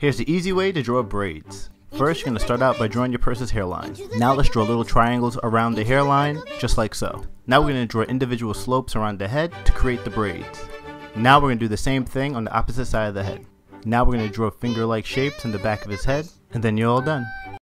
Here's the easy way to draw braids. First, you're going to start out by drawing your person's hairline. Now let's draw little triangles around the hairline, just like so. Now we're going to draw individual slopes around the head to create the braids. Now we're going to do the same thing on the opposite side of the head. Now we're going to draw finger-like shapes in the back of his head, and then you're all done.